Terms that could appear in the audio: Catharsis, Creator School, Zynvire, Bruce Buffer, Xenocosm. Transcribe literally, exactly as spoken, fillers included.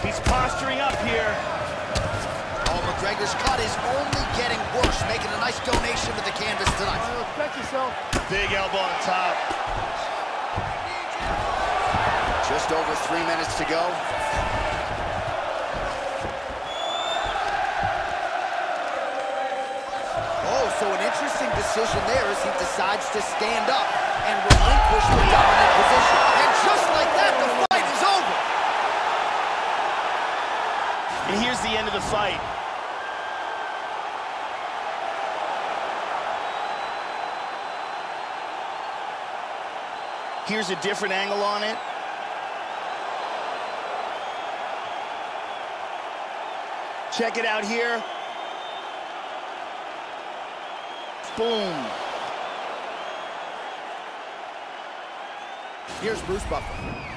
He's posturing up here. Oh, McGregor's cut is only getting worse, making a nice donation to the canvas tonight. All right, protect yourself. Big elbow on top. Just over three minutes to go. Oh, so an interesting decision there as he decides to stand up and relinquish the dominant position. And just like that, the fight is over. And here's the end of the fight. Here's a different angle on it. Check it out here. Boom. Here's Bruce Buffer.